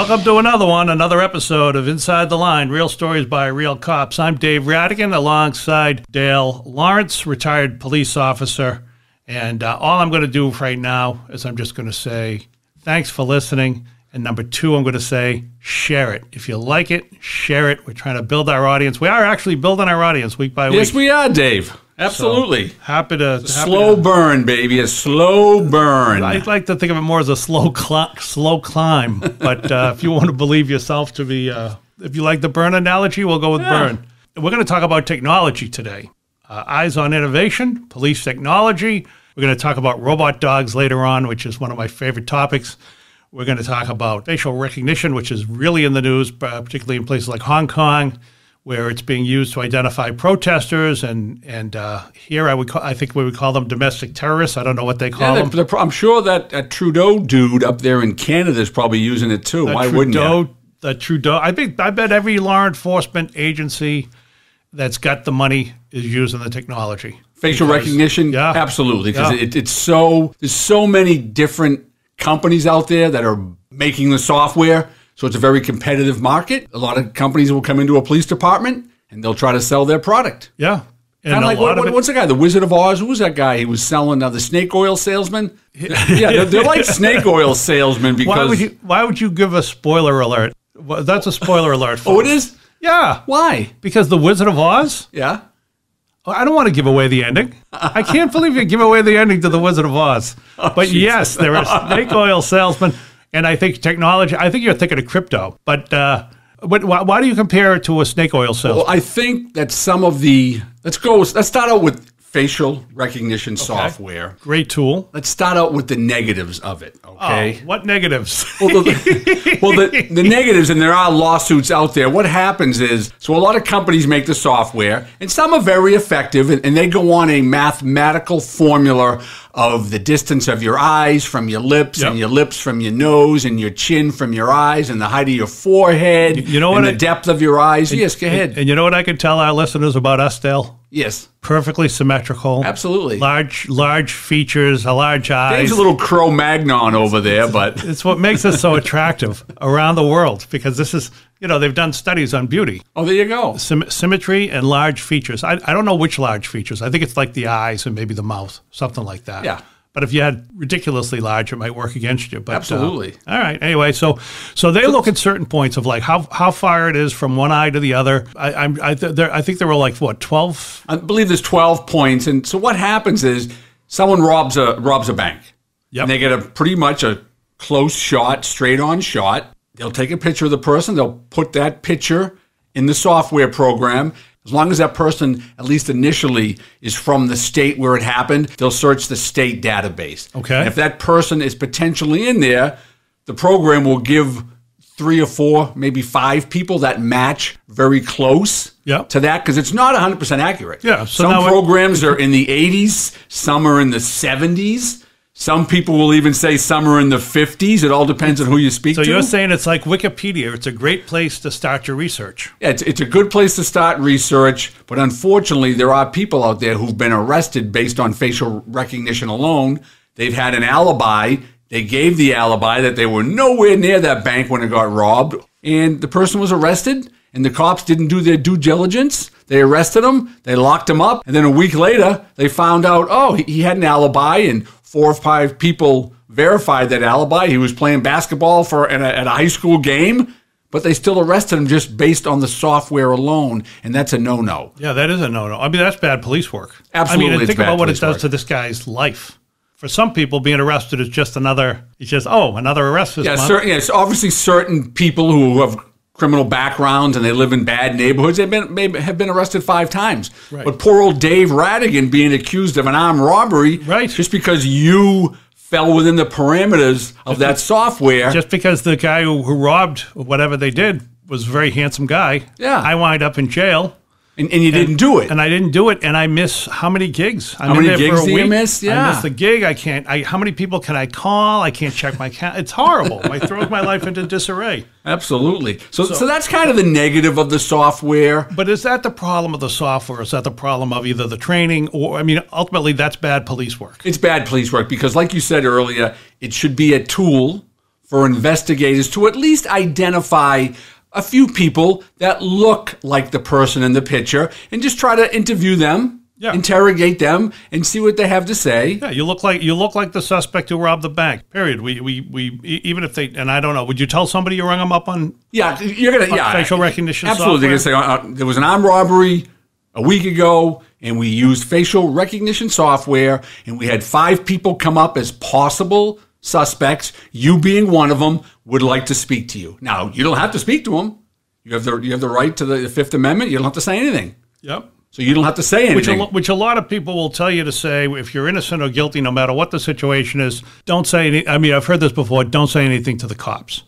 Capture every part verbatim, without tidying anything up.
Welcome to another one, another episode of Inside the Line, Real Stories by Real Cops. I'm Dave Rattigan alongside Dale Lawrence, retired police officer. And uh, all I'm going to do right now is I'm just going to say thanks for listening. And number two, I'm going to say share it. If you like it, share it. We're trying to build our audience. We are actually building our audience week by week. Yes, we are, Dave. Absolutely. So, happy to... Happy slow to, burn, baby. A slow burn. I'd like to think of it more as a slow cl- slow climb. But uh, if you want to believe yourself to be... Uh, if you like the burn analogy, we'll go with yeah. burn. We're going to talk about technology today. Uh, eyes on innovation, police technology. We're going to talk about robot dogs later on, which is one of my favorite topics. We're going to talk about facial recognition, which is really in the news, particularly in places like Hong Kong, where it's being used to identify protesters and and uh, here I would call, I think we would call them domestic terrorists. I don't know what they call yeah, them. The, the, I'm sure that uh, Trudeau dude up there in Canada is probably using it too. The Why Trudeau, wouldn't you? The Trudeau. I think I bet every law enforcement agency that's got the money is using the technology. Facial because, recognition, yeah, absolutely, because yeah. it, it's so there's so many different companies out there that are making the software. So it's a very competitive market. A lot of companies will come into a police department and they'll try to sell their product. Yeah. And I'm like, what, what, what's the guy? The Wizard of Oz? Who was that guy? He was selling uh, the snake oil salesman? Yeah, they're, they're like snake oil salesmen because... Why would you, why would you give a spoiler alert? Well, that's a spoiler alert for Oh, it is? Yeah. Why? Because the Wizard of Oz? Yeah. I don't want to give away the ending. I can't believe you give away the ending to the Wizard of Oz. Oh, but geez. Yes, there are snake oil salesmen. And I think technology, I think you're thinking of crypto, but uh, why, why do you compare it to a snake oil salesman? Well, I think that some of the, let's go, let's start out with facial recognition okay. software. Great tool. Let's start out with the negatives of it, okay? Oh, what negatives? Well, the, well the, the negatives, and there are lawsuits out there. What happens is, so a lot of companies make the software, and some are very effective, and, and they go on a mathematical formula of the distance of your eyes from your lips yep. and your lips from your nose and your chin from your eyes and the height of your forehead you, you know and what the I, depth of your eyes. And, yes, go ahead. And, and you know what I can tell our listeners about us, Dale? Yes. Perfectly symmetrical. Absolutely. Large large features, a large eyes. There's a little Cro-Magnon over there, it's, but... It's what makes us so attractive around the world because this is, you know, they've done studies on beauty. Oh, there you go. Sym- symmetry and large features. I, I don't know which large features. I think it's like the eyes and maybe the mouth, something like that. Yeah. But if you had ridiculously large, it might work against you. But, absolutely. Uh, all right. Anyway, so so they look at certain points of like how how far it is from one eye to the other. I I'm, I, th- there, I think there were like, what, twelve? I believe there's twelve points. And so what happens is someone robs a robs a bank. Yep. And they get a pretty much a close shot, straight on shot. They'll take a picture of the person. They'll put that picture in the software program. As long as that person, at least initially, is from the state where it happened, they'll search the state database. Okay. And if that person is potentially in there, the program will give three or four, maybe five people that match very close yep. to that because it's not one hundred percent accurate. Yeah. So some programs it- are in the eighties, some are in the seventies. Some people will even say some are in the fifties. It all depends on who you speak to. So you're saying it's like Wikipedia. It's a great place to start your research. Yeah, it's, it's a good place to start research, but unfortunately there are people out there who've been arrested based on facial recognition alone. They've had an alibi. They gave the alibi that they were nowhere near that bank when it got robbed, and the person was arrested, and the cops didn't do their due diligence. They arrested him. They locked him up, and then a week later they found out, oh, he, he had an alibi, and four or five people verified that alibi. He was playing basketball for at a, at a high school game, but they still arrested him just based on the software alone, and that's a no-no. Yeah, that is a no-no. I mean, that's bad police work. Absolutely, I mean, and think about what it does work. to this guy's life. For some people, being arrested is just another. It's just oh, another arrest this yeah, month. Certain, yeah, it's obviously certain people who have criminal backgrounds and they live in bad neighborhoods. They've been maybe have been arrested five times. Right. But poor old Dave Rattigan being accused of an armed robbery, right. just because you fell within the parameters of that software. Just because the guy who, who robbed whatever they did was a very handsome guy. Yeah, I wind up in jail. And, and you and, didn't do it. And I didn't do it. And I miss how many gigs? I'm how many in there gigs for a do week. you miss? Yeah. I miss the gig. I can't. I, how many people can I call? I can't check my count. It's horrible. I throw my life into disarray. Absolutely. So, so, so that's kind of the negative of the software. But is that the problem of the software? Is that the problem of either the training or, I mean, ultimately that's bad police work. It's bad police work because like you said earlier, it should be a tool for investigators to at least identify a few people that look like the person in the picture and just try to interview them, yeah. interrogate them, and see what they have to say. Yeah, you look like you look like the suspect who robbed the bank. Period. We we we even if they and I don't know. Would you tell somebody you rung them up on? Yeah, you're gonna on yeah facial recognition. Absolutely, they're gonna say there was an armed robbery a week ago, and we used facial recognition software, and we had five people come up as possible suspects. You being one of them, would like to speak to you. Now, you don't have to speak to them. You have the you have the right to the Fifth Amendment. You don't have to say anything. Yep. So you don't have to say anything. Which a, which a lot of people will tell you to say if you're innocent or guilty, no matter what the situation is. Don't say any. I mean, I've heard this before. Don't say anything to the cops.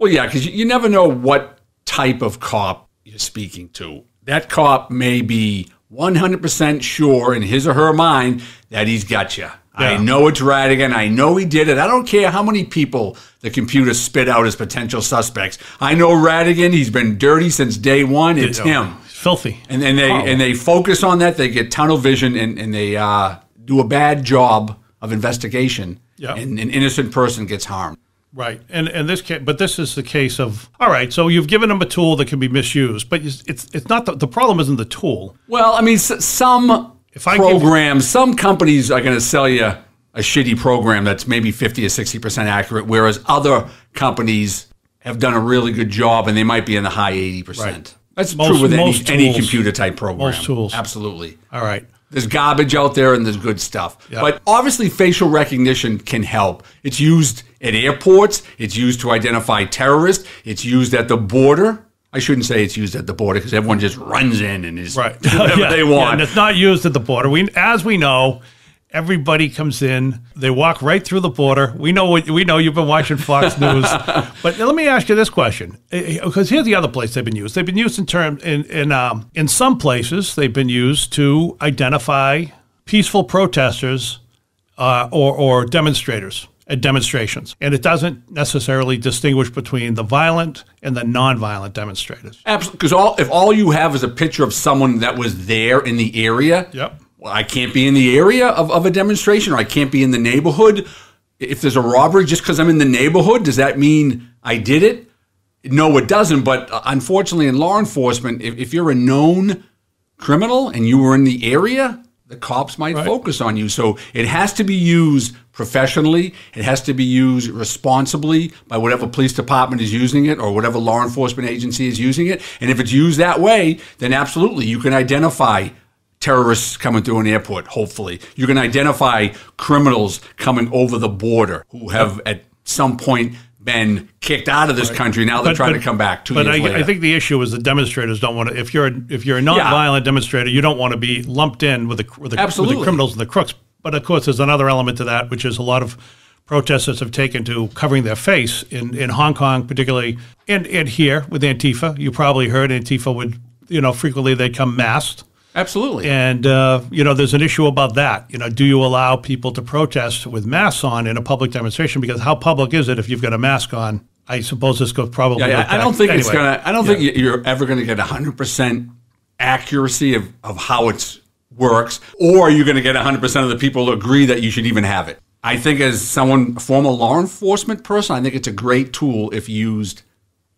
Well, yeah, because you, you never know what type of cop you're speaking to. That cop may be one hundred percent sure in his or her mind that he's got you. Yeah. I know it's Rattigan. I know he did it. I don't care how many people the computer spit out as potential suspects. I know Rattigan. He's been dirty since day one. It's him. Filthy. And, and, they, oh. and they focus on that. They get tunnel vision, and, and they uh, do a bad job of investigation, yeah. and an innocent person gets harmed. Right, and and this case, but this is the case of all right. So you've given them a tool that can be misused, but it's it's not the, the problem. Isn't the tool? Well, I mean, s some if I programs, give, some companies are going to sell you a shitty program that's maybe fifty or sixty percent accurate, whereas other companies have done a really good job, and they might be in the high eighty percent. Right. That's most, true with any tools, any computer type program. Most tools, absolutely. All right. There's garbage out there and there's good stuff. Yep. But obviously facial recognition can help. It's used at airports. It's used to identify terrorists. It's used at the border. I shouldn't say it's used at the border because everyone just runs in and is right. whatever yeah. they want. Yeah, and it's not used at the border. We, as we know, everybody comes in. They walk right through the border. We know, we know you've been watching Fox News. But let me ask you this question, because here's the other place they've been used. They've been used in term, in, in, um, in some places, they've been used to identify peaceful protesters uh, or, or demonstrators at demonstrations. And it doesn't necessarily distinguish between the violent and the nonviolent demonstrators. Absolutely, because all, if all you have is a picture of someone that was there in the area, yep. I can't be in the area of, of a demonstration, or I can't be in the neighborhood. If there's a robbery, just because I'm in the neighborhood, does that mean I did it? No, it doesn't. But unfortunately, in law enforcement, if, if you're a known criminal and you were in the area, the cops might right. focus on you. So it has to be used professionally. It has to be used responsibly by whatever police department is using it or whatever law enforcement agency is using it. And if it's used that way, then absolutely you can identify terrorists coming through an airport, hopefully. You can identify criminals coming over the border who have at some point been kicked out of this right. country. Now they're but, trying but, to come back two but years I, later. I think the issue is the demonstrators don't want to, if you're, if you're a nonviolent yeah. demonstrator, you don't want to be lumped in with the, with the, with the criminals and the crooks. But of course, there's another element to that, which is a lot of protesters have taken to covering their face in, in Hong Kong, particularly, and, and here with Antifa. You probably heard Antifa would, you know, frequently they come masked. Absolutely. And, uh, you know, there's an issue about that. You know, do you allow people to protest with masks on in a public demonstration? Because how public is it if you've got a mask on? I suppose this goes probably yeah, yeah, like I that. don't think anyway, it's going to, I don't yeah. think you're ever going to get one hundred percent accuracy of, of how it works, or you're going to get one hundred percent of the people who agree that you should even have it. I think as someone, a former law enforcement person, I think it's a great tool if used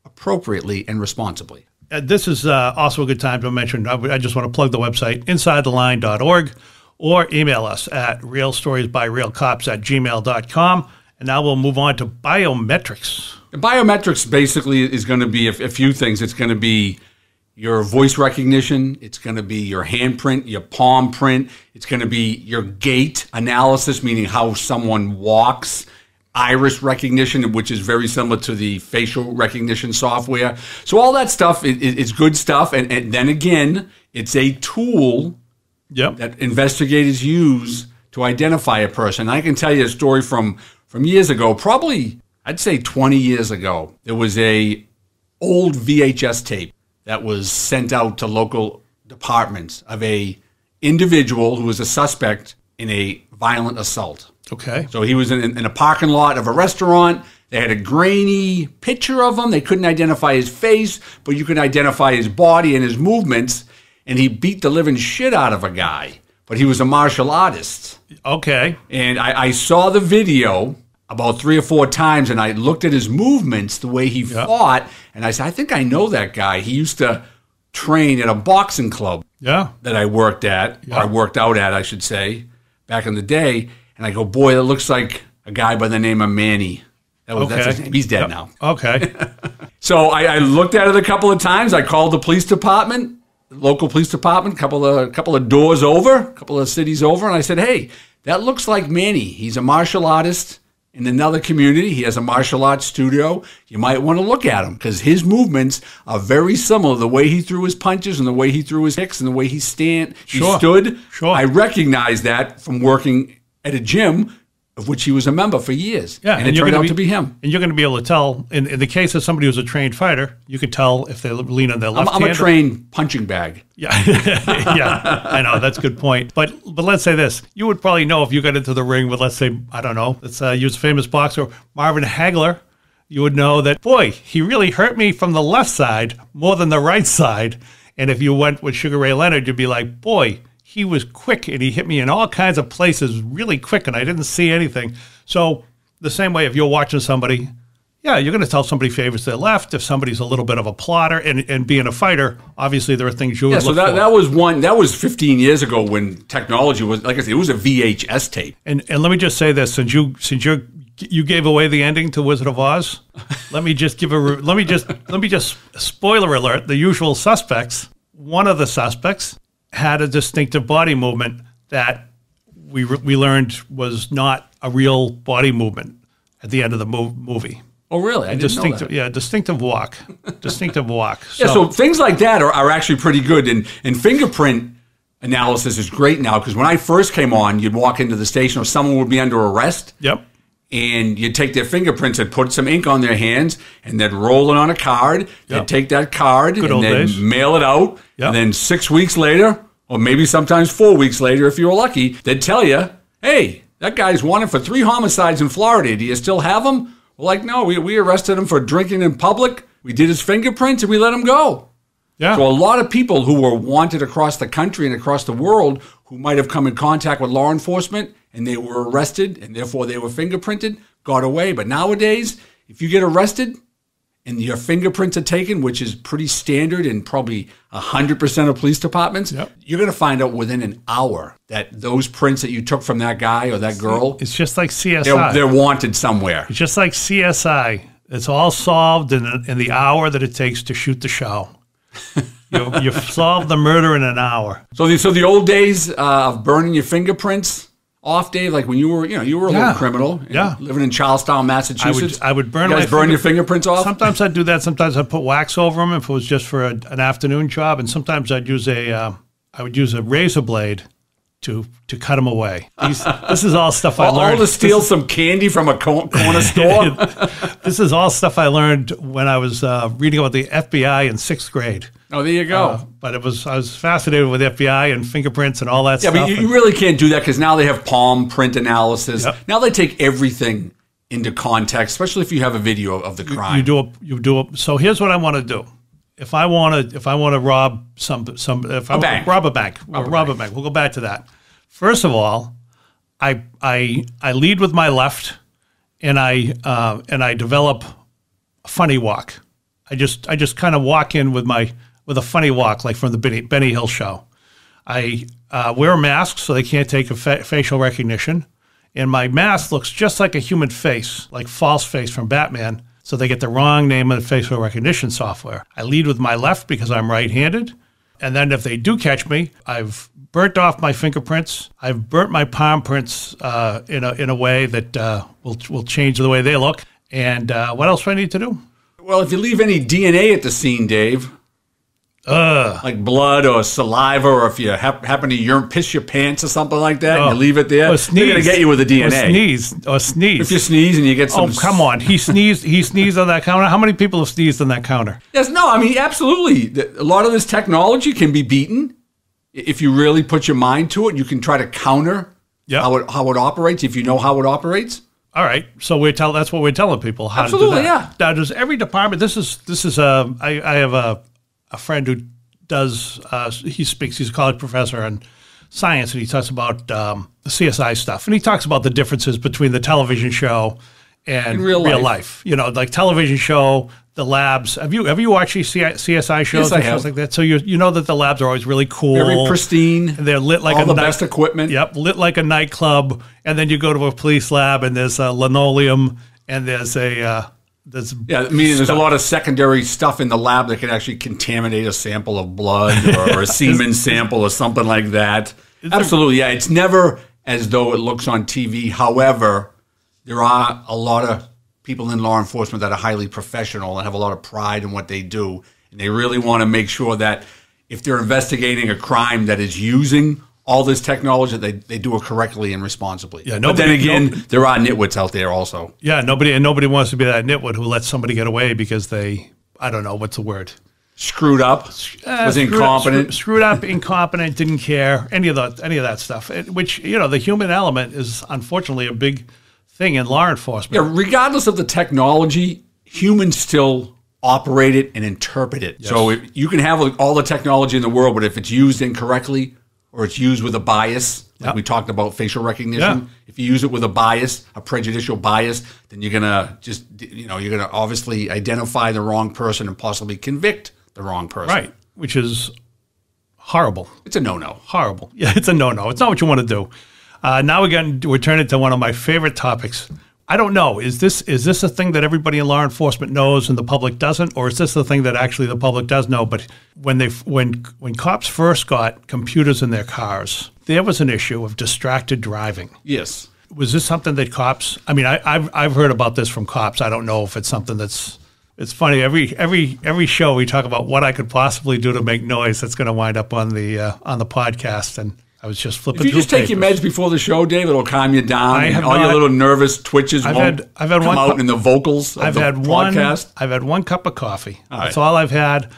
appropriately and responsibly. Uh, this is uh, also a good time to mention, I, I just want to plug the website, inside the line dot org, or email us at real stories by real cops at gmail dot com. And now we'll move on to biometrics. And biometrics basically is going to be a, a few things. It's going to be your voice recognition. It's going to be your handprint, your palm print. It's going to be your gait analysis, meaning how someone walks. Iris recognition, which is very similar to the facial recognition software. So all that stuff is, is good stuff. And, and then again, it's a tool yep. that investigators use to identify a person. I can tell you a story from, from years ago, probably I'd say twenty years ago. There was a old V H S tape that was sent out to local departments of a individual who was a suspect in a violent assault. Okay. So he was in, in a parking lot of a restaurant. They had a grainy picture of him. They couldn't identify his face, but you could identify his body and his movements. And he beat the living shit out of a guy. But he was a martial artist. Okay. And I, I saw the video. about three or four times, and I looked at his movements, the way he yep. fought, and I said, I think I know that guy. He used to train at a boxing club yeah. that I worked at, yep. or I worked out at, I should say, back in the day. And I go, boy, that looks like a guy by the name of Manny. That was, okay. That's his name. He's dead yep. now. Okay. So I, I looked at it a couple of times. I called the police department, the local police department, a couple of, couple of doors over, a couple of cities over, and I said, hey, that looks like Manny. He's a martial artist. In another community, he has a martial arts studio. You might want to look at him because his movements are very similar. The way he threw his punches and the way he threw his kicks and the way he stand, he sure. stood. Sure. I recognize that from working at a gym of which he was a member for years. Yeah, and, and it turned out be, to be him. And you're going to be able to tell, in, in the case of somebody who's a trained fighter, you can tell if they lean on their left I'm, hand. I'm a trained punching bag. Yeah, yeah, I know. That's a good point. But but let's say this. You would probably know if you got into the ring with, let's say, I don't know, let's uh, use a famous boxer, Marvin Hagler. You would know that, boy, he really hurt me from the left side more than the right side. And if you went with Sugar Ray Leonard, you'd be like, boy, he was quick and he hit me in all kinds of places really quick and I didn't see anything. So the same way if you're watching somebody, yeah, you're going to tell somebody favors their left. If somebody's a little bit of a plotter and, and being a fighter, obviously there are things you would yeah, look so that, for. That was one, that was fifteen years ago when technology was, like I said, it was a V H S tape. And and let me just say this, since you since you're, you gave away the ending to Wizard of Oz, let me just give a let me just let me just spoiler alert, The Usual Suspects, one of the suspects had a distinctive body movement that we we learned was not a real body movement at the end of the mo movie. Oh, really? I didn't know that. Yeah, distinctive walk. Distinctive walk. So, yeah, so things like that are, are actually pretty good. And, and fingerprint analysis is great now because when I first came on, you'd walk into the station or someone would be under arrest. Yep. And you'd take their fingerprints and put some ink on their hands and they'd roll it on a card. Yep. They'd take that card good and then days. mail it out. Yep. And then six weeks later, or maybe sometimes four weeks later if you were lucky, they'd tell you, hey, that guy's wanted for three homicides in Florida. Do you still have him? Well, like, no, we, we arrested him for drinking in public. We did his fingerprints and we let him go. Yeah. So a lot of people who were wanted across the country and across the world who might have come in contact with law enforcement and they were arrested and therefore they were fingerprinted, got away. But nowadays, if you get arrested and your fingerprints are taken, which is pretty standard in probably one hundred percent of police departments, yep. you're going to find out within an hour that those prints that you took from that guy or that girl, it's just like C S I. They're, they're wanted somewhere. It's just like C S I. It's all solved in, in the hour that it takes to shoot the show. you, you've solved the murder in an hour. So the, so the old days uh, of burning your fingerprints off, Dave, like when you were, you know, you were a yeah. little criminal, yeah, living in Charlestown, Massachusetts. I would, I would burn. You guys my burn finger your fingerprints off. Sometimes I'd do that. Sometimes I'd put wax over them if it was just for a, an afternoon job, and sometimes I'd use a, uh, I would use a razor blade to to cut them away. These, this is all stuff I learned. All to steal this, some candy from a corner store. This is all stuff I learned when I was uh, reading about the F B I in sixth grade. Oh, there you go. Uh, but it was I was fascinated with F B I and fingerprints and all that yeah, stuff. Yeah, but you, you really can't do that because now they have palm print analysis. Yep. Now they take everything into context, especially if you have a video of the crime. You, you do a, you do a, so here's what I want to do. If I want to if I want to rob some some if a I bank. rob a bank, rob a bank. bank. We'll go back to that. First of all, I I I lead with my left and I uh, and I develop a funny walk. I just I just kind of walk in with my with a funny walk, like from the Benny, Benny Hill show. I uh, wear masks so they can't take a fa facial recognition. And my mask looks just like a human face, like False Face from Batman, so they get the wrong name of the facial recognition software. I lead with my left because I'm right-handed. And then if they do catch me, I've burnt off my fingerprints. I've burnt my palm prints uh, in, a, in a way that uh, will, will change the way they look. And uh, what else do I need to do? Well, if you leave any D N A at the scene, Dave, Ugh. like blood or saliva, or if you ha happen to urine, piss your pants or something like that, oh. and you leave it there, they're going to get you with the D N A. Or sneeze. Or sneeze. If you sneeze and you get some... Oh, come on. He sneezed He sneezed on that counter. How many people have sneezed on that counter? Yes, no, I mean, absolutely. A lot of this technology can be beaten. If you really put your mind to it, you can try to counter yep. how, it, how it operates, if you know how it operates. All right, so we tell that's what we're telling people how absolutely, to do that. Yeah. Now, does every department... This is... This is uh, I, I have a... a friend who does, uh, he speaks, he's a college professor in science, and he talks about um, the C S I stuff. And he talks about the differences between the television show and in real, real life. life. You know, like television show, the labs. Have you ever you watched these C S I shows yes, and shows like that? So you you know that the labs are always really cool. Very pristine. And they're lit like all a the night, best equipment. Yep, lit like a nightclub. And then you go to a police lab and there's a linoleum and there's a... Uh, That's yeah, I mean, there's stuff. a lot of secondary stuff in the lab that can actually contaminate a sample of blood or a semen sample or something like that. Absolutely, yeah. It's never as though it looks on T V. However, there are a lot of people in law enforcement that are highly professional and have a lot of pride in what they do. And they really want to make sure that if they're investigating a crime that is using all this technology, they, they do it correctly and responsibly. Yeah, nobody, but then again, nobody, there are nitwits out there also. Yeah, nobody and nobody wants to be that nitwit who lets somebody get away because they, I don't know, what's the word? Screwed up, uh, was screwed incompetent. Up, screw, screwed up, incompetent, didn't care, any of, the, any of that stuff, it, which, you know, the human element is unfortunately a big thing in law enforcement. Yeah, regardless of the technology, humans still operate it and interpret it. Yes. So if, you can have all the technology in the world, but if it's used incorrectly, or it's used with a bias, like yep. we talked about facial recognition. Yep. If you use it with a bias, a prejudicial bias, then you're gonna just, you know, you're gonna obviously identify the wrong person and possibly convict the wrong person. Right, which is horrible. It's a no-no. Horrible. Yeah, it's a no-no. It's not what you want to do. Uh, now we're going to turn it to one of my favorite topics. I don't know. Is this is this a thing that everybody in law enforcement knows and the public doesn't, or is this the thing that actually the public does know? But when they when when cops first got computers in their cars, there was an issue of distracted driving. Yes. Was this something that cops? I mean, I, I've I've heard about this from cops. I don't know if it's something that's. It's funny. Every every every show we talk about what I could possibly do to make noise. That's going to wind up on the uh, on the podcast and. I was just flipping through papers. If you just take your meds before the show, Dave, it'll calm you down. I have all not, your little nervous twitches I've won't had, I've had come one out in the vocals of I've the had podcast. One, I've had one cup of coffee. All That's right. all I've had.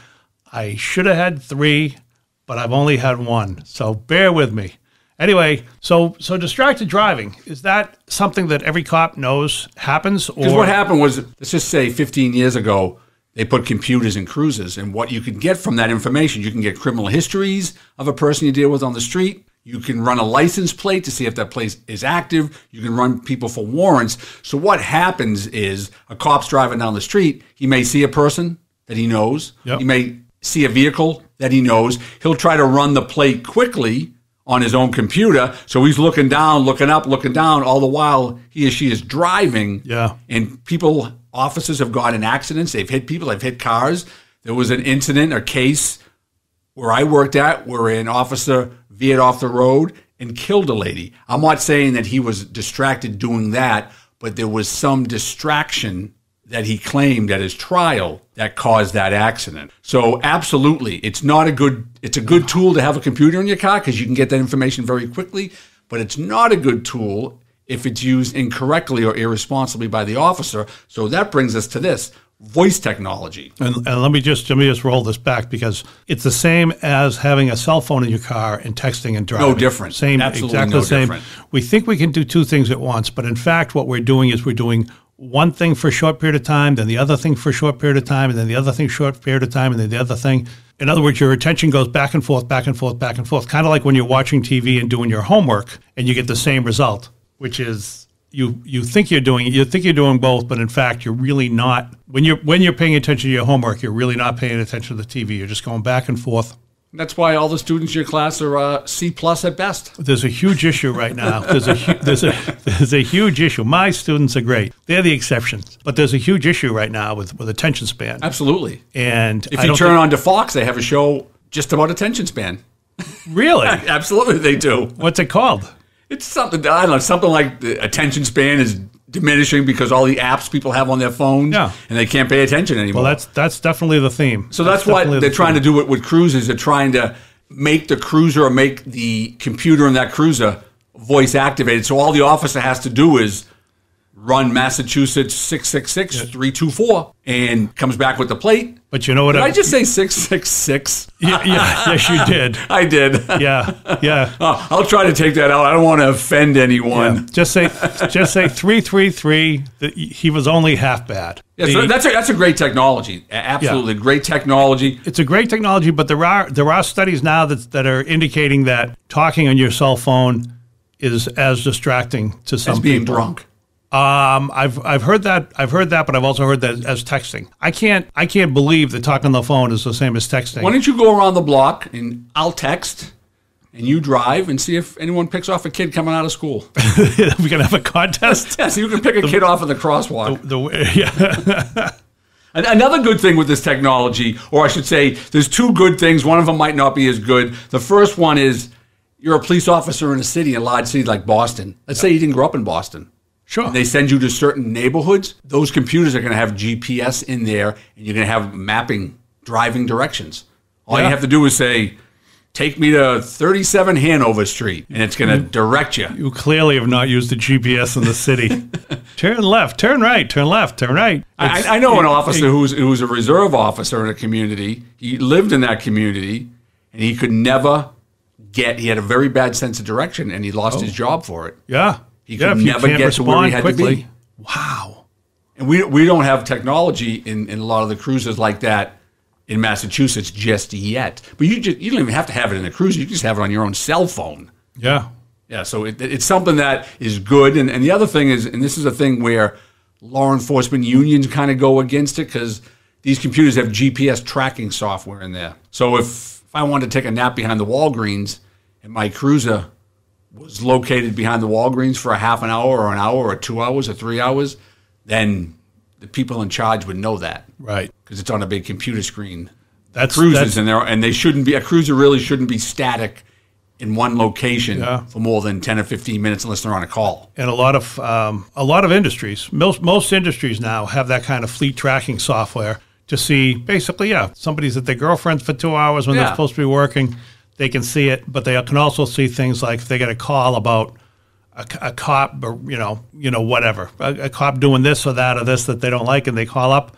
I should have had three, but I've only had one. So bear with me. Anyway, so so distracted driving, is that something that every cop knows happens? Because what happened was, let's just say fifteen years ago, they put computers in cruises. And what you can get from that information, you can get criminal histories of a person you deal with on the street. You can run a license plate to see if that place is active. You can run people for warrants. So what happens is a cop's driving down the street. He may see a person that he knows. Yep. He may see a vehicle that he knows. He'll try to run the plate quickly on his own computer. So he's looking down, looking up, looking down. All the while, he or she is driving. Yeah. And people, officers have gotten in accidents. They've hit people. They've hit cars. There was an incident, a case where I worked at where an officer veered off the road and killed a lady. I'm not saying that he was distracted doing that, but there was some distraction that he claimed at his trial that caused that accident. So absolutely, it's not a good, it's a good tool to have a computer in your car because you can get that information very quickly, but it's not a good tool if it's used incorrectly or irresponsibly by the officer. So that brings us to this. Voice technology. And, and let me just let me just roll this back because it's the same as having a cell phone in your car and texting and driving. No different. Same, Absolutely exactly no the same. Different. We think we can do two things at once, but in fact, what we're doing is we're doing one thing for a short period of time, then the other thing for a short period of time, and then the other thing short period of time, and then the other thing. In other words, your attention goes back and forth, back and forth, back and forth, kind of like when you're watching T V and doing your homework and you get the same result, which is You you think you're doing you think you're doing both, but in fact you're really not. When you're when you're paying attention to your homework, you're really not paying attention to the T V. You're just going back and forth. That's why all the students in your class are uh, C plus at best. There's a huge issue right now. There's a there's a there's a huge issue. My students are great. They're the exceptions, but there's a huge issue right now with with attention span. Absolutely. And if you turn on to Fox, they have a show just about attention span. Really? Absolutely, they do. What's it called? It's something, I don't know, something like the attention span is diminishing because all the apps people have on their phones yeah. and they can't pay attention anymore. Well, that's that's definitely the theme. So that's, that's what they're the trying theme. to do with, with cruisers. They're trying to make the cruiser or make the computer in that cruiser voice activated. So all the officer has to do is run Massachusetts six six six three two four and comes back with the plate. But you know what? Did I, I just say six six six? Yeah, yeah, yes, you did. I did. Yeah, yeah. Oh, I'll try to take that out. I don't want to offend anyone. Yeah. Just say, just say three three three. He was only half bad. Yeah, the, so that's a, that's a great technology. Absolutely, yeah. Great technology. It's a great technology, but there are there are studies now that that are indicating that talking on your cell phone is as distracting to some people as being drunk. Um, I've I've heard that I've heard that, but I've also heard that as texting. I can't I can't believe that talking on the phone is the same as texting. Why don't you go around the block and I'll text, and you drive and see if anyone picks off a kid coming out of school. We're gonna have a contest. Yes, you can pick a the, kid off in the crosswalk. The, the, yeah. Another good thing with this technology, or I should say, there's two good things. One of them might not be as good. The first one is you're a police officer in a city, a large city like Boston. Let's say you didn't grow up in Boston. Sure. And they send you to certain neighborhoods. Those computers are going to have G P S in there, and you're going to have mapping, driving directions. All yeah. you have to do is say, take me to thirty-seven Hanover Street, and it's going to direct you. You clearly have not used the G P S in the city. Turn left, turn right, turn left, turn right. I, I know an officer who's who's a reserve officer in a community. He lived in that community, and he could never get, he had a very bad sense of direction, and he lost oh. his job for it. Yeah. He could yeah, never get to where he had quickly. to be. Wow. And we, we don't have technology in, in a lot of the cruises like that in Massachusetts just yet. But you just you don't even have to have it in a cruiser. You just have it on your own cell phone. Yeah. Yeah, so it, it's something that is good. And, and the other thing is, and this is a thing where law enforcement unions kind of go against it because these computers have G P S tracking software in there. So if, if I wanted to take a nap behind the Walgreens and my cruiser was located behind the Walgreens for a half an hour or an hour or two hours or three hours, then the people in charge would know that. Right. Because it's on a big computer screen. That's cruises in there, and they shouldn't be, a cruiser really shouldn't be static in one location yeah. for more than ten or fifteen minutes unless they're on a call. And a lot of, um, a lot of industries, most, most industries now have that kind of fleet tracking software to see basically, yeah, somebody's at their girlfriend's for two hours when yeah. they're supposed to be working. They can see it, but they can also see things like if they get a call about a, a cop or, you know, you know whatever, a, a cop doing this or that or this that they don't like, and they call up.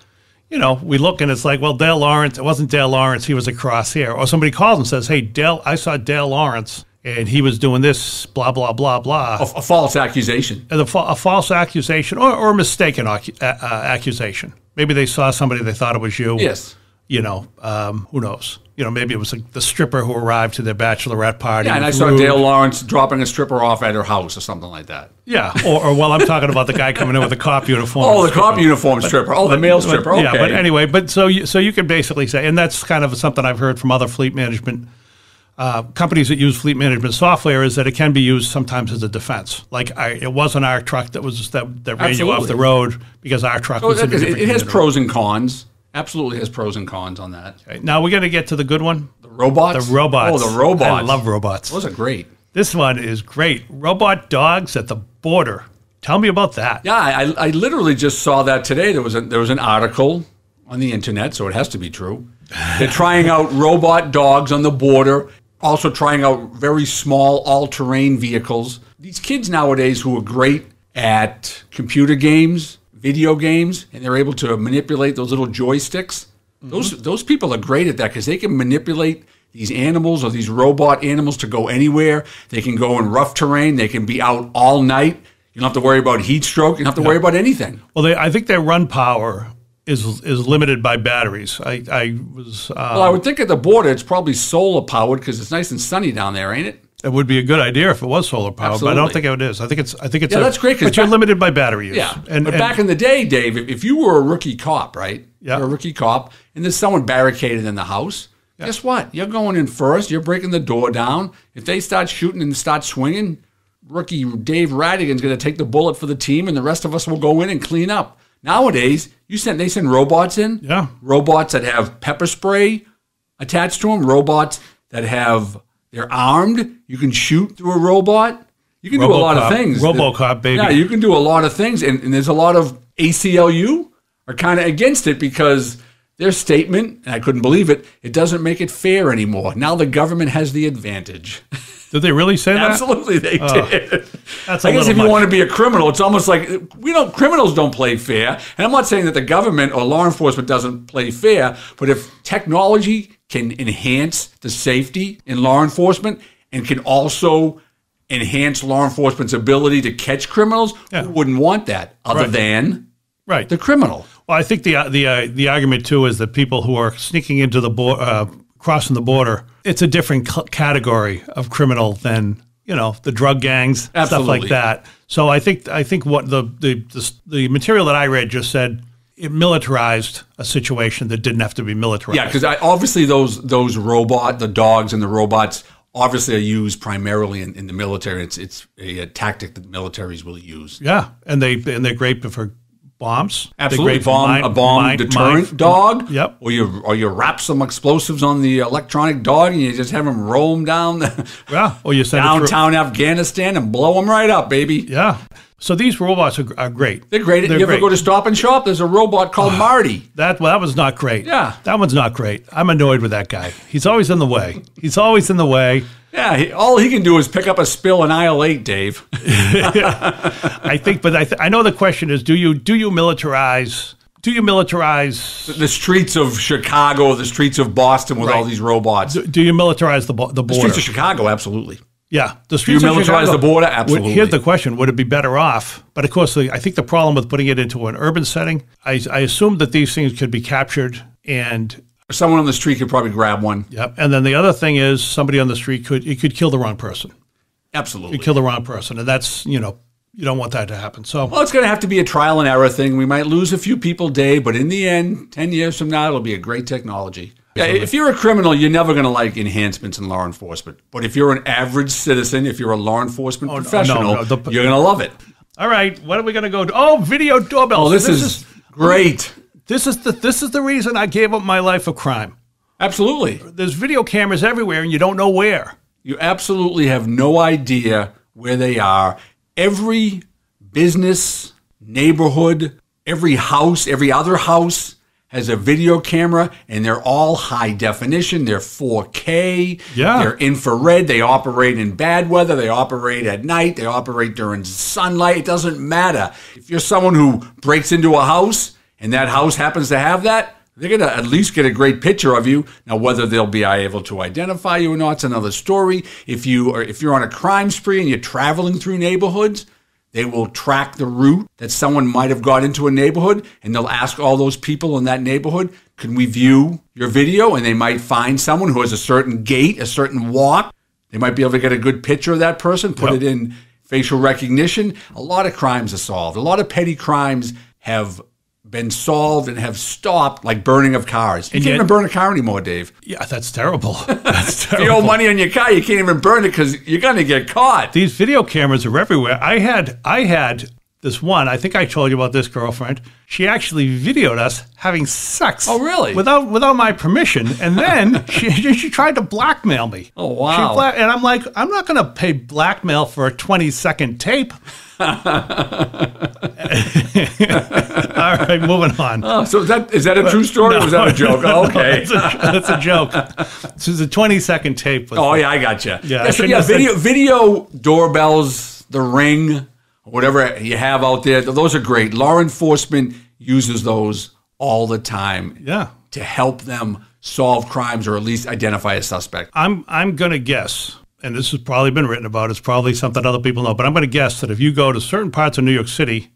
You know, we look and it's like, well, Dale Lawrence, it wasn't Dale Lawrence, he was across here. Or somebody calls and says, hey, Dale, I saw Dale Lawrence, and he was doing this, blah, blah, blah, blah. A, a false accusation. A, a false accusation or, or a mistaken uh, accusation. Maybe they saw somebody, they thought it was you. Yes. You know, um, who knows? You know, maybe it was like the stripper who arrived to their bachelorette party. Yeah, and I saw Dale Lawrence dropping a stripper off at her house or something like that. Yeah, or, or well, I'm talking about the guy coming in with a cop uniform. Oh, the stripper. cop uniform but, stripper. Oh, but, the male but, stripper. Okay. Yeah, but anyway, but so you, so you can basically say, and that's kind of something I've heard from other fleet management uh, companies that use fleet management software is that it can be used sometimes as a defense. Like I, it wasn't our truck that was that that ran you off the road because our truck so was. That, in a different it has community. pros and cons. Absolutely has pros and cons on that. Okay, now we're going to get to the good one. The robots? The robots. Oh, the robots. I love robots. Those are great. This one is great. Robot dogs at the border. Tell me about that. Yeah, I, I literally just saw that today. There was, a, there was an article on the internet, so it has to be true. They're trying out robot dogs on the border, also trying out very small all-terrain vehicles. These kids nowadays who are great at computer games, video games, and they're able to manipulate those little joysticks. Mm-hmm. Those those people are great at that because they can manipulate these animals or these robot animals to go anywhere. They can go in rough terrain. They can be out all night. You don't have to worry about heat stroke. You don't have to yeah. worry about anything. Well, they, I think their run power is is limited by batteries. I, I was... Um, well, I would think at the border it's probably solar powered because it's nice and sunny down there, ain't it? It would be a good idea if it was solar powered, Absolutely. but I don't think it is. I think it's. I think it's. Yeah, a, that's great. But you're limited by battery use. Yeah. And, but and, back in the day, Dave, if, if you were a rookie cop, right? Yeah. You're a rookie cop, and there's someone barricaded in the house. Yeah. Guess what? You're going in first. You're breaking the door down. If they start shooting and start swinging, rookie Dave Rattigan's going to take the bullet for the team, and the rest of us will go in and clean up. Nowadays, you send they send robots in. Yeah. Robots that have pepper spray attached to them. Robots that have. They're armed. You can shoot through a robot. You can Robocop, do a lot of things. Robocop, baby. Yeah, you can do a lot of things. And, and there's a lot of A C L U are kind of against it because their statement, and I couldn't believe it, it doesn't make it fair anymore. Now the government has the advantage. Did they really say that? Absolutely, they oh, did. That's a I guess if much. you want to be a criminal, it's almost like we don't. Criminals don't play fair. And I'm not saying that the government or law enforcement doesn't play fair, but if technology can enhance the safety in law enforcement and can also enhance law enforcement's ability to catch criminals, yeah. who wouldn't want that other right. than right. the criminal? Well, I think the the uh, the argument too is that people who are sneaking into the border. Uh, crossing the border, it's a different category of criminal than you know, the drug gangs, Absolutely. Stuff like that. So I think I think what the, the the the material that I read just said it militarized a situation that didn't have to be militarized. Yeah, because obviously those those robot the dogs and the robots obviously are used primarily in, in the military. It's it's a, a tactic that militaries will use. Yeah, and they and they're great for bombs. Absolutely, bomb, mine, a bomb mine, deterrent mine, dog. Yep. Or you or you wrap some explosives on the electronic dog and you just have them roam down the yeah. Or you send downtown Afghanistan and blow them right up, baby. Yeah. So these robots are, are great. They're great. They're you great. Ever go to Stop and Shop? There's a robot called uh, Marty. That well, that was not great. Yeah, that one's not great. I'm annoyed with that guy. He's always in the way. He's always in the way. Yeah, he, all he can do is pick up a spill and aisle eight, Dave. I think, but I, th I know the question is: Do you do you militarize? Do you militarize the, the streets of Chicago, the streets of Boston, with right. all these robots? Do, do you militarize the the border? The streets of Chicago, absolutely. Yeah, the streets. Do you militarize the border? Absolutely. Here's the question: would it be better off? But of course, the, I think the problem with putting it into an urban setting, I, I assume that these things could be captured, and someone on the street could probably grab one. Yep. And then the other thing is, somebody on the street could it could kill the wrong person. Absolutely, could kill the wrong person, and that's you know you don't want that to happen. So well, it's going to have to be a trial and error thing. We might lose a few people, Dave, but in the end, ten years from now, it'll be a great technology. Yeah, if you're a criminal, you're never going to like enhancements in law enforcement. But if you're an average citizen, if you're a law enforcement oh, professional, no, no, the, you're going to love it. All right, what are we going to go to? Oh, video doorbells. Oh, this, this is, is great. This is the this is the reason I gave up my life of crime. Absolutely. There's video cameras everywhere, and you don't know where. You absolutely have no idea where they are. Every business, neighborhood, every house, every other house has a video camera, and they're all high definition. They're four K, yeah. They're infrared, they operate in bad weather, they operate at night, they operate during sunlight, it doesn't matter. If you're someone who breaks into a house, and that house happens to have that, they're gonna at least get a great picture of you. Now, whether they'll be able to identify you or not, it's another story. If, you are, if you're on a crime spree and you're traveling through neighborhoods, they will track the route that someone might have got into a neighborhood, and they'll ask all those people in that neighborhood, can we view your video? And they might find someone who has a certain gait, a certain walk. They might be able to get a good picture of that person, put yep. it in facial recognition. A lot of crimes are solved. A lot of petty crimes have been solved and have stopped, like burning of cars. You and can't yet, even burn a car anymore, Dave. Yeah, that's terrible. That's terrible. If you owe money on your car, you can't even burn it because you're going to get caught. These video cameras are everywhere. I had I had this one. I think I told you about this girlfriend. She actually videoed us having sex. Oh, really? Without without my permission. And then she she tried to blackmail me. Oh, wow. She and I'm like, I'm not going to pay blackmail for a twenty second tape. All right, moving on. Oh, so is that is that a true story? No. Or was that a joke? Oh, okay, no, that's, a, that's a joke. This is a twenty second tape. Oh, the, yeah, I got you. Yeah, yeah, so yeah video, video doorbells, the Ring, whatever you have out there, those are great. Law enforcement uses those all the time. Yeah, to help them solve crimes or at least identify a suspect. I'm I'm gonna guess. And this has probably been written about, it's probably something other people know, but I'm going to guess that if you go to certain parts of New York City,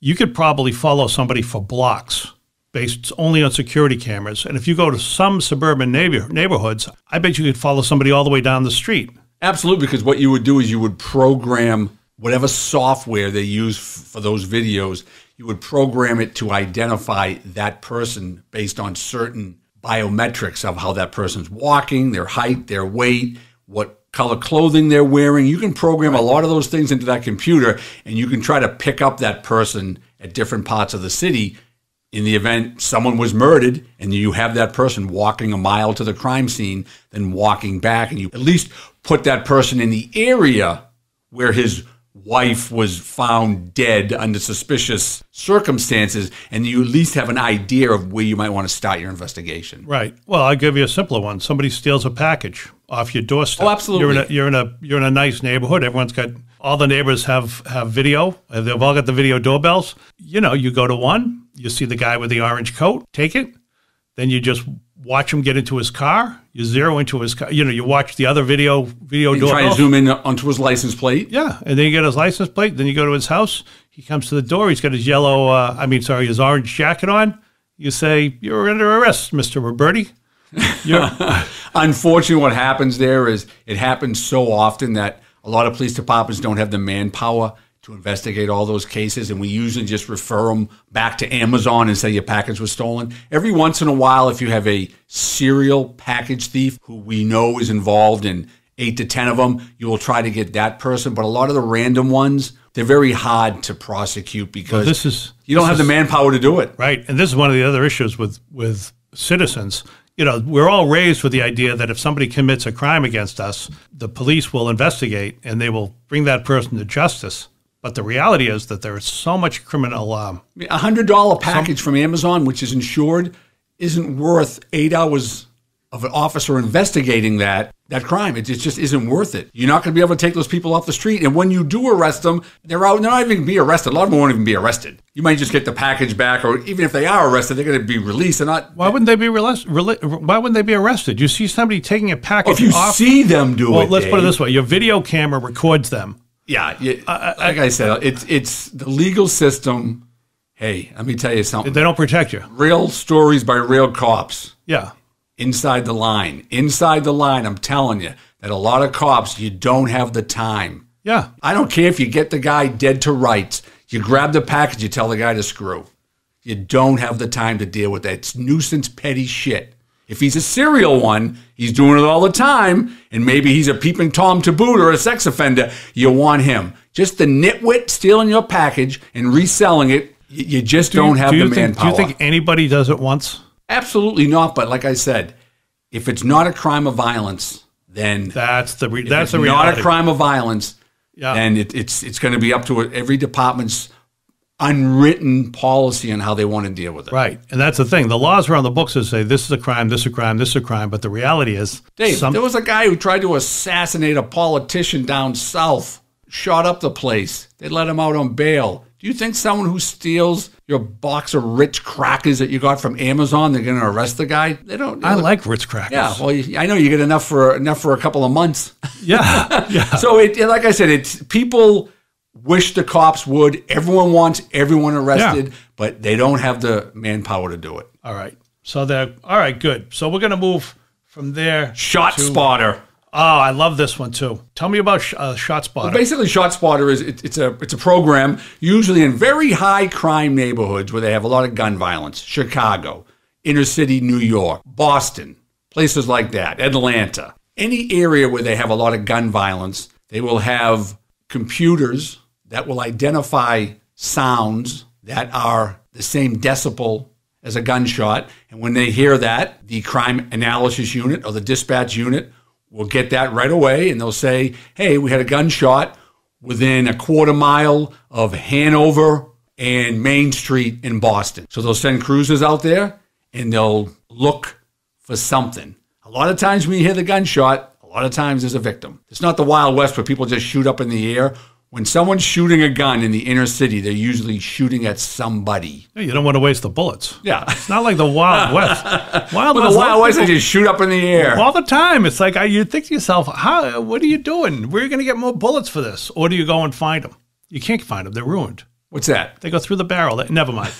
you could probably follow somebody for blocks based only on security cameras. And if you go to some suburban neighbor, neighborhoods, I bet you could follow somebody all the way down the street. Absolutely, because what you would do is you would program whatever software they use for those videos, you would program it to identify that person based on certain biometrics of how that person's walking, their height, their weight, what color clothing they're wearing. You can program a lot of those things into that computer, and you can try to pick up that person at different parts of the city in the event someone was murdered and you have that person walking a mile to the crime scene, then walking back, and you at least put that person in the area where his wife was found dead under suspicious circumstances, and you at least have an idea of where you might want to start your investigation. Right. Well, I'll give you a simpler one. Somebody steals a package off your doorstep. Oh, absolutely. You're in a, you're in a, you're in a nice neighborhood. Everyone's got, all the neighbors have, have video. They've all got the video doorbells. You know, you go to one, you see the guy with the orange coat, take it. Then you just watch him get into his car. You zero into his car. You know, you watch the other video, video doorbell. You try to zoom in onto his license plate. Yeah. And then you get his license plate. Then you go to his house. He comes to the door. He's got his yellow, uh, I mean, sorry, his orange jacket on. You say, you're under arrest, Mister Roberti. Unfortunately, what happens there is it happens so often that A lot of police departments don't have the manpower to investigate all those cases, and we usually just refer them back to Amazon and say your package was stolen. Every once in a while, if you have a serial package thief who we know is involved in eight to ten of them, you will try to get that person. But a lot of the random ones, they're very hard to prosecute because well, this is, you don't this have is, the manpower to do it. Right, and this is one of the other issues with, with citizens. You know, we're all raised with the idea that if somebody commits a crime against us, the police will investigate and they will bring that person to justice. But the reality is that there is so much criminal... Um, a one hundred dollar package some, from Amazon, which is insured, isn't worth eight hours of an officer investigating that, that crime. It, it just isn't worth it. You're not going to be able to take those people off the street. And when you do arrest them, they're, out, they're not even going to be arrested. A lot of them won't even be arrested. You might just get the package back, or even if they are arrested, they're going to be released. They're not. Why wouldn't they be released? Rele why wouldn't they be arrested? You see somebody taking a package off. Well, if you off, see them do well, it, Well, let's Dave. put it this way. Your video camera records them. Yeah, it, uh, like I said, it's it's the legal system. Hey, let me tell you something. They don't protect you. Real Stories by Real Cops. Yeah. Inside the Line. Inside the Line, I'm telling you, that a lot of cops, you don't have the time. Yeah. I don't care if you get the guy dead to rights. You grab the package, you tell the guy to screw. You don't have the time to deal with that. It's nuisance, petty shit. If he's a serial one, he's doing it all the time, and maybe he's a peeping Tom to boot or a sex offender, you want him. Just the nitwit stealing your package and reselling it, you just do don't you, have do the manpower. Do you think anybody does it once? Absolutely not, but like I said, if it's not a crime of violence, then... That's the re that's the reality. If it's not a crime of violence, yeah. then it, it's, it's going to be up to every department's unwritten policy on how they want to deal with it. Right. And that's the thing. The laws around the books that say this is a crime, this is a crime, this is a crime. But the reality is... Dave, some there was a guy who tried to assassinate a politician down south, shot up the place. They let him out on bail. Do you think someone who steals your box of Ritz crackers that you got from Amazon, they're going to arrest the guy? They don't. You know, I like Ritz crackers. Yeah. Well, you, I know you get enough for, enough for a couple of months. Yeah. yeah. So it, like I said, it's people... Wish the cops would. Everyone wants everyone arrested, yeah. but they don't have the manpower to do it. All right. So they're, all right, good. So we're going to move from there. Shot to, spotter. Oh, I love this one too. Tell me about uh, Shot Spotter. Well, basically, Shot Spotter is it, it's a it's a program usually in very high crime neighborhoods where they have a lot of gun violence. Chicago, inner city New York, Boston, places like that, Atlanta. Any area where they have a lot of gun violence, they will have computers that will identify sounds that are the same decibel as a gunshot. And when they hear that, the crime analysis unit or the dispatch unit will get that right away. And they'll say, hey, we had a gunshot within a quarter mile of Hanover and Main Street in Boston. So they'll send cruisers out there and they'll look for something. A lot of times when you hear the gunshot, a lot of times there's a victim. It's not the Wild West where people just shoot up in the air. When someone's shooting a gun in the inner city, they're usually shooting at somebody. You don't want to waste the bullets. Yeah. It's not like the Wild West. Wild well, West, the Wild West, they just shoot up in the air. All the time. It's like you think to yourself, how, what are you doing? Where are you going to get more bullets for this? Or do you go and find them? You can't find them. They're ruined. What's that? They go through the barrel. Never mind.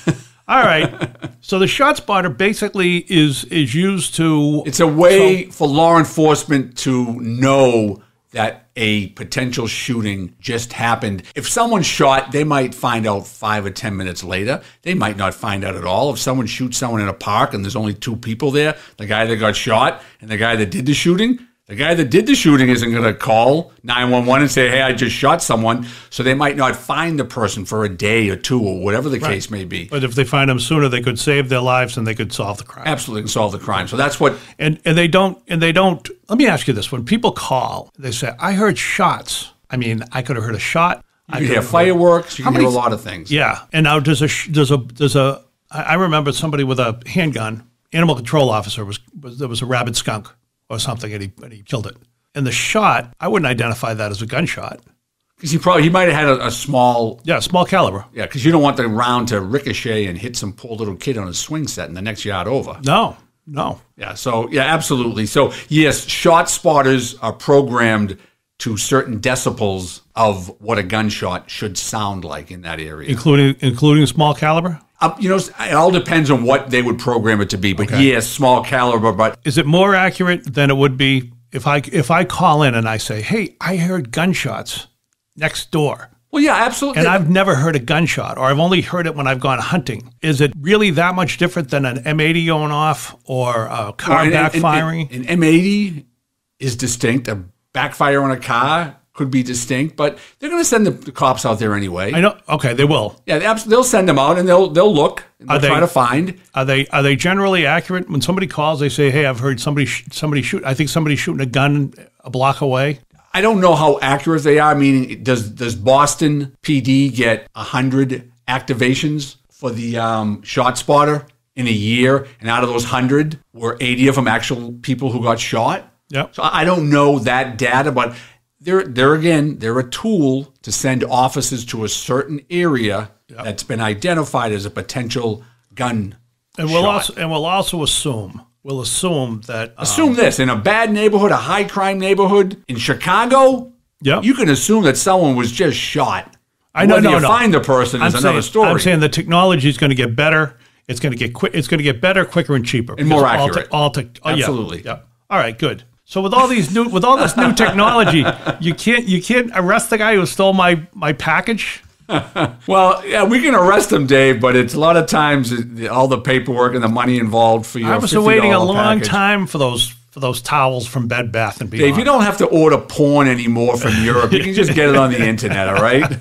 All right. So the Shot Spotter basically is, is used to... It's a way so, for law enforcement to know that a potential shooting just happened. If someone shot, they might find out five or ten minutes later. They might not find out at all. If someone shoots someone in a park and there's only two people there, the guy that got shot and the guy that did the shooting, the guy that did the shooting isn't going to call nine one one and say, hey, I just shot someone. So they might not find the person for a day or two or whatever the right. case may be. But if they find them sooner, they could save their lives and they could solve the crime. Absolutely solve the crime. So that's what... And, and they don't... And they don't. Let me ask you this. When people call, they say, I heard shots. I mean, I could have heard a shot. You I could hear fireworks. You can hear a lot of things. Yeah. And now there's a, there's a, there's a, I remember somebody with a handgun, animal control officer, was, was there was a rabid skunk or something, and he, and he killed it. And the shot, I wouldn't identify that as a gunshot. Because he probably, he might have had a, a small... Yeah, small caliber. Yeah, because you don't want the round to ricochet and hit some poor little kid on a swing set in the next yard over. No. No. Yeah, so, yeah, absolutely. So, yes, shot spotters are programmed to certain decibels of what a gunshot should sound like in that area. Including including small caliber? Uh, you know, it all depends on what they would program it to be. But, okay. yes, small caliber. But is it more accurate than it would be if I if I call in and I say, hey, I heard gunshots next door. Well, yeah, absolutely. And I've never heard a gunshot, or I've only heard it when I've gone hunting. Is it really that much different than an M eighty going off or a car well, an, backfiring? An, an, an M eighty is distinct. A backfire on a car could be distinct, but they're going to send the, the cops out there anyway. I know. Okay, they will. Yeah, they they'll send them out, and they'll they'll look. And they'll they, try to find. Are they are they generally accurate? When somebody calls, they say, "Hey, I've heard somebody sh somebody shoot. I think somebody's shooting a gun a block away." I don't know how accurate they are. Meaning, does does Boston P D get a hundred activations for the um, ShotSpotter in a year? And out of those hundred, were eighty of them actual people who got shot? Yeah. So I don't know that data, but. They're, they're, again, they're a tool to send officers to a certain area yep. that's been identified as a potential gun and we'll shot. Also, and we'll also assume, we'll assume that... Assume um, this, in a bad neighborhood, a high-crime neighborhood in Chicago, yep. you can assume that someone was just shot. I know, Whether no, you no. find the person I'm is saying, another story. I'm saying the technology is going to get better. It's going to get quick. It's going to get better, quicker, and cheaper. And more accurate. All te all te oh, Absolutely. Yeah. Yep. All right, good. So with all these new, with all this new technology, you can't you can't arrest the guy who stole my my package. Well, yeah, we can arrest him, Dave, but it's a lot of times all the paperwork and the money involved for your. I was waiting a long package. time for those for those towels from Bed Bath and Beyond. Dave, you don't have to order porn anymore from Europe. You can just get it on the internet. All right.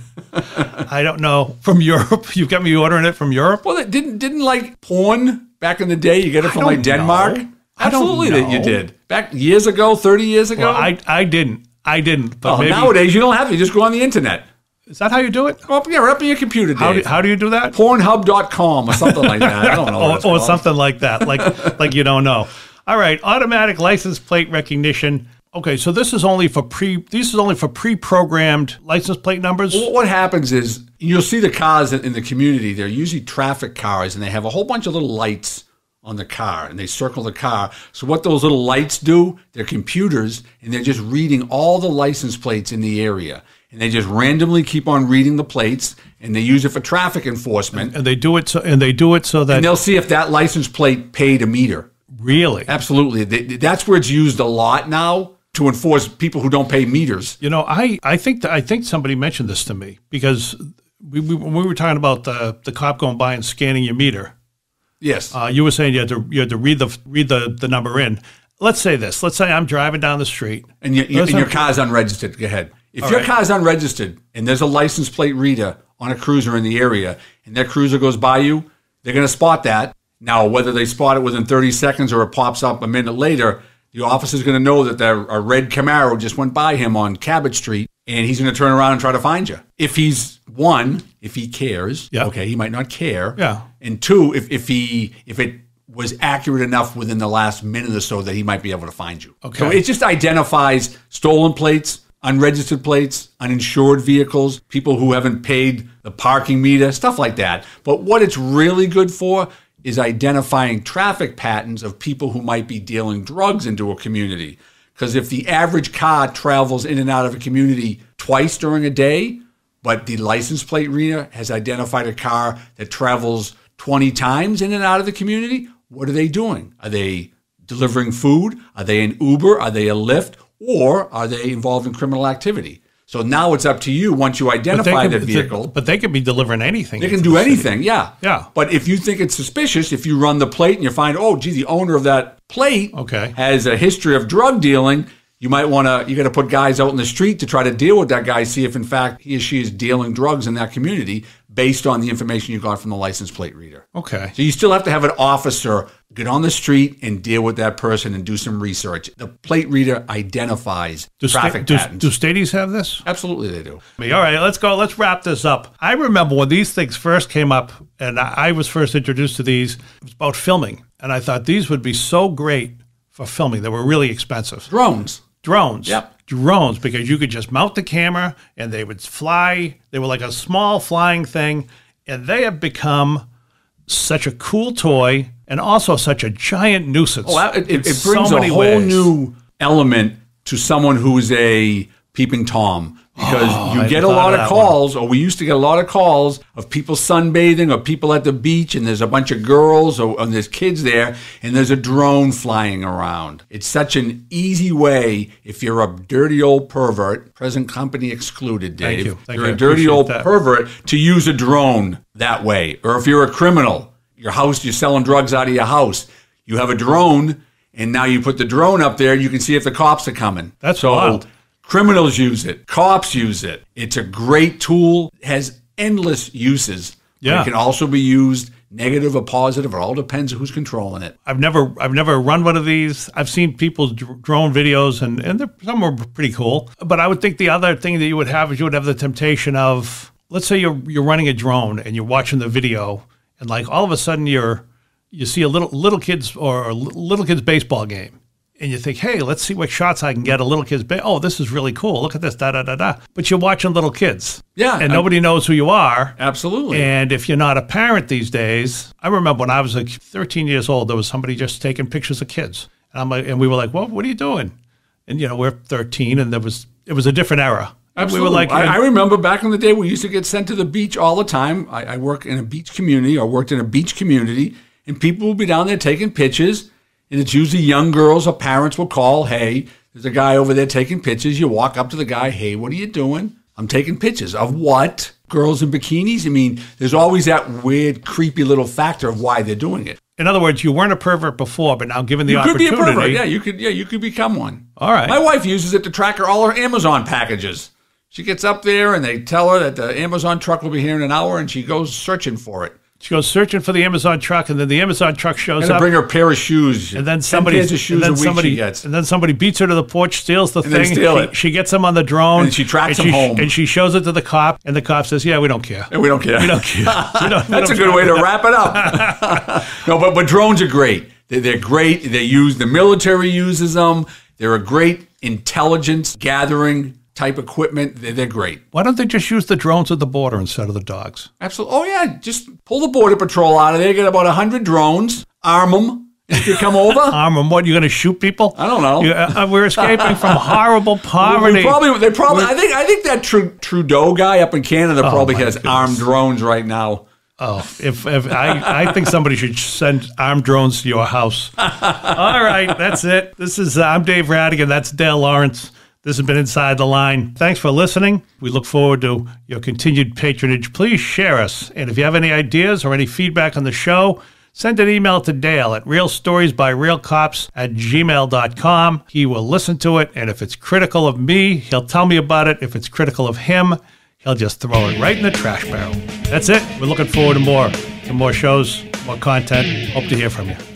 I don't know from Europe. You've got me ordering it from Europe. Well, it didn't didn't like porn back in the day. You get it from like Denmark. Know. Absolutely that you did. Back years ago, thirty years ago? Well, I, I didn't. I didn't. But oh, maybe. Nowadays, you don't have to. You just go on the internet. Is that how you do it? Go up, yeah, right up on your computer, Dave. How do, how do you do that? Pornhub dot com or something like that. I don't know. or or something like that. Like, like you don't know. All right. Automatic license plate recognition. Okay, so this is only for pre this is only for pre-programmed license plate numbers. Well, what happens is you'll see the cars in the community. They're usually traffic cars, and they have a whole bunch of little lights on the car, and they circle the car. So what those little lights do, they're computers, and they're just reading all the license plates in the area. And they just randomly keep on reading the plates, and they use it for traffic enforcement. And, and they do it so and they do it so that and they'll see if that license plate paid a meter. Really? Absolutely. They, that's where it's used a lot now to enforce people who don't pay meters. You know, I I think that I think somebody mentioned this to me because we we, we were talking about the the cop going by and scanning your meter. Yes, uh, you were saying you had to you had to read the read the the number in. Let's say this. Let's say I'm driving down the street, and, you, you, and your car's unregistered. Go ahead. If your car's unregistered, and there's a license plate reader on a cruiser in the area, and that cruiser goes by you, they're going to spot that. Now, whether they spot it within thirty seconds or it pops up a minute later, the officer's going to know that there, a red Camaro just went by him on Cabot Street, and he's going to turn around and try to find you. If he's one, if he cares, yeah. okay, he might not care. Yeah. And two, if, if he if it was accurate enough within the last minute or so that he might be able to find you. Okay. So it just identifies stolen plates, unregistered plates, uninsured vehicles, people who haven't paid the parking meter, stuff like that. But what it's really good for is identifying traffic patterns of people who might be dealing drugs into a community. Because if the average car travels in and out of a community twice during a day, but the license plate reader has identified a car that travels twenty times in and out of the community, what are they doing? Are they delivering food? Are they an Uber? Are they a Lyft? Or are they involved in criminal activity? So now it's up to you once you identify the vehicle. But they could be delivering anything. They can do anything, yeah. Yeah. But if you think it's suspicious, if you run the plate and you find, oh, gee, the owner of that plate okay. has a history of drug dealing, you might want to, you got to put guys out in the street to try to deal with that guy, see if in fact he or she is dealing drugs in that community based on the information you got from the license plate reader. Okay. So you still have to have an officer get on the street and deal with that person and do some research. The plate reader identifies do traffic sta patterns. Do, do stadiums have this? Absolutely they do. I mean, all right, let's go. Let's wrap this up. I remember when these things first came up and I was first introduced to these, it was about filming. And I thought these would be so great for filming. They were really expensive. Drones. Drones. Yep. Drones, because you could just mount the camera and they would fly. They were like a small flying thing. And they have become such a cool toy and also such a giant nuisance. Oh, it, it, it brings so a whole ways. new element to someone who is a peeping Tom, Because oh, you get a lot of, of calls, one. or we used to get a lot of calls of people sunbathing or people at the beach, and there's a bunch of girls or and there's kids there, and there's a drone flying around. It's such an easy way, if you're a dirty old pervert, present company excluded, Dave. Thank you. Thank you're you. a dirty old that. pervert to use a drone that way. Or if you're a criminal, your house, you're selling drugs out of your house, you have a drone, and now you put the drone up there, you can see if the cops are coming. That's so wild. Criminals use it. Cops use it. It's a great tool. It has endless uses. Yeah. It can also be used negative or positive. It all depends on who's controlling it. I've never I've never run one of these. I've seen people's drone videos, and, and some were pretty cool. But I would think the other thing that you would have is you would have the temptation of, let's say you're, you're running a drone and you're watching the video, and like all of a sudden you're, you see a little, little kids or a little kids baseball game. And you think, hey, let's see what shots I can get a little kid's ba- Oh, this is really cool. Look at this, da-da-da-da. But you're watching little kids. Yeah. And I, nobody knows who you are. Absolutely. And if you're not a parent these days, I remember when I was like thirteen years old, there was somebody just taking pictures of kids. And I'm like, and we were like, well, what are you doing? And, you know, we're thirteen, and there was it was a different era. Absolutely. We were like, I, I remember back in the day, we used to get sent to the beach all the time. I, I work in a beach community. I worked in a beach community, and people would be down there taking pictures. And it's usually young girls or parents will call, hey, there's a guy over there taking pictures. You walk up to the guy, hey, what are you doing? I'm taking pictures. Of what? Girls in bikinis? I mean, there's always that weird, creepy little factor of why they're doing it. In other words, you weren't a pervert before, but now given the you opportunity. You could be a pervert. Yeah, you could, yeah, you could become one. All right. My wife uses it to track her, all her Amazon packages. She gets up there and they tell her that the Amazon truck will be here in an hour, and she goes searching for it. She goes searching for the Amazon truck, and then the Amazon truck shows up. And bring her a pair of shoes. And then somebody, and then somebody, gets. and then somebody beats her to the porch, steals the and thing. Steal she, it. she gets him on the drone. And she tracks and him she, home. And she shows it to the cop, and the cop says, "Yeah, we don't care. And we don't care. We don't care. we don't, we That's don't a good way to wrap it up. no, but but drones are great. They're, they're great. They use the military uses them. They're a great intelligence gathering type equipment. They're great. Why don't they just use the drones at the border instead of the dogs? Absolutely. Oh, yeah. Just pull the border patrol out of there. Get about one hundred drones. Arm them. If you come over. Arm them. What, you're going to shoot people? I don't know. You, uh, we're escaping from horrible poverty. We probably, they probably, I think I think that Tru- Trudeau guy up in Canada oh, probably has goodness. armed drones right now. Oh, if, if I, I think somebody should send armed drones to your house. All right. That's it. This is, uh, I'm Dave Rattigan. That's Dale Lawrence. This has been Inside the Line. Thanks for listening. We look forward to your continued patronage. Please share us. And if you have any ideas or any feedback on the show, send an email to Dale at real stories by real cops at gmail dot com. He will listen to it, and if it's critical of me, he'll tell me about it. If it's critical of him, he'll just throw it right in the trash barrel. That's it. We're looking forward to more, to more shows, more content. Hope to hear from you.